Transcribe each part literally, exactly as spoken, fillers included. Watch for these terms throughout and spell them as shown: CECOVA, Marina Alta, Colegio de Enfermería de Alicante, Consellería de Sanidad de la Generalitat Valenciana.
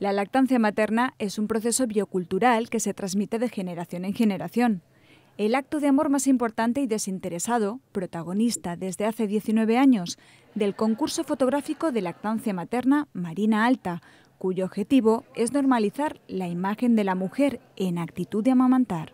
La lactancia materna es un proceso biocultural que se transmite de generación en generación. El acto de amor más importante y desinteresado, protagonista desde hace diecinueve años, del concurso fotográfico de lactancia materna Marina Alta, cuyo objetivo es normalizar la imagen de la mujer en actitud de amamantar.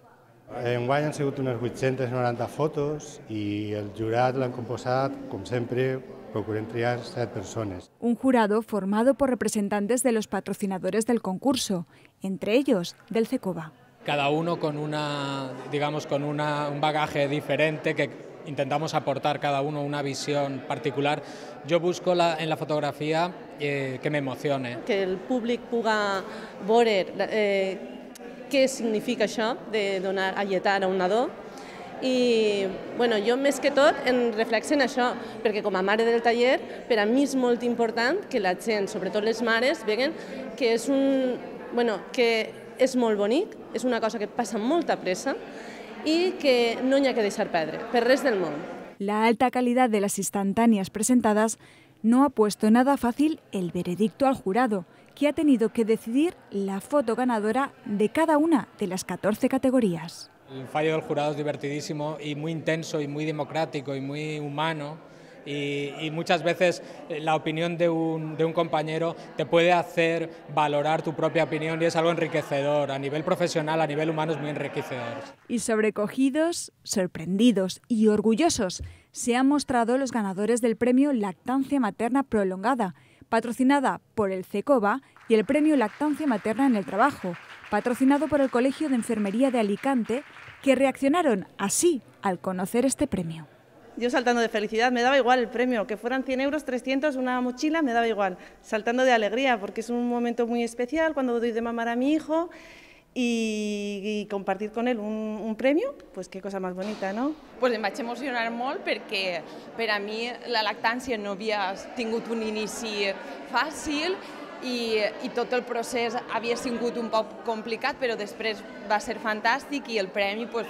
En guany han sigut unes vuit-centes noranta fotos i el jurat l'han composat, com sempre, procurem triar set persones. Un jurado formado por representantes de los patrocinadores del concurso, entre ellos del CECOVA. Cada uno con una, digamos, con una, un bagaje diferente que intentamos aportar cada uno una visión particular. Yo busco la, en la fotografía eh, que me emocione. Que el públic puga veure eh, què significa això de donar a lletar a un nadó. I bueno, jo més que tot en reflex en això, perquè com a mare del taller, per a mi és molt important que la gent, sobretot les mares, veguen que és un, bueno, que és molt bonic, és una cosa que passa amb molta pressa i que no hi ha que deixar perdre, per res del món. La alta calidad de las instantáneas presentadas no ha puesto nada fácil el veredicto al jurado, que ha tenido que decidir la foto ganadora de cada una de las catorce categorías. El fallo del jurado es divertidísimo y muy intenso y muy democrático y muy humano y, y muchas veces la opinión de un, de un compañero te puede hacer valorar tu propia opinión y es algo enriquecedor, a nivel profesional, a nivel humano es muy enriquecedor. Y sobrecogidos, sorprendidos y orgullosos se han mostrado los ganadores del premio Lactancia Materna Prolongada, patrocinada por el CECOVA, y el premio Lactancia Materna en el Trabajo, patrocinado por el Colegio de Enfermería de Alicante, que reaccionaron así al conocer este premio. Yo saltando de felicidad, me daba igual el premio, que fueran cien euros, trescientos, una mochila, me daba igual, saltando de alegría, porque es un momento muy especial cuando doy de mamar a mi hijo y, y compartir con él un, un premio, pues qué cosa más bonita, ¿no? Pues em vaig emocionar molt perquè per a mi la lactància no havia tingut un inici fàcil, I, i tot el procés havia sigut un poc complicat, però després va ser fantàstic i el premi pues,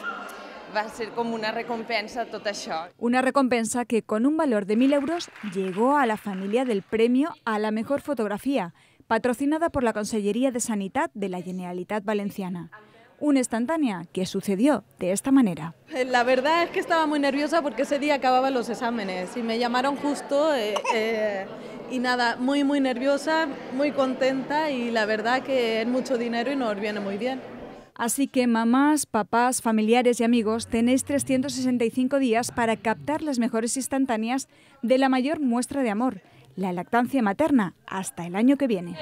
va ser com una recompensa a tot això. Una recompensa que con un valor de mil euros llegó a la familia del premio a la mejor fotografía, patrocinada por la Consellería de Sanidad de la Generalitat Valenciana. Una instantánea que sucedió de esta manera. La verdad es que estaba muy nerviosa porque ese día acababan los exámenes y me llamaron justo eh, eh, y nada, muy muy nerviosa, muy contenta y la verdad que es mucho dinero y nos viene muy bien. Así que mamás, papás, familiares y amigos, tenéis trescientos sesenta y cinco días para captar las mejores instantáneas de la mayor muestra de amor, la lactancia materna, hasta el año que viene.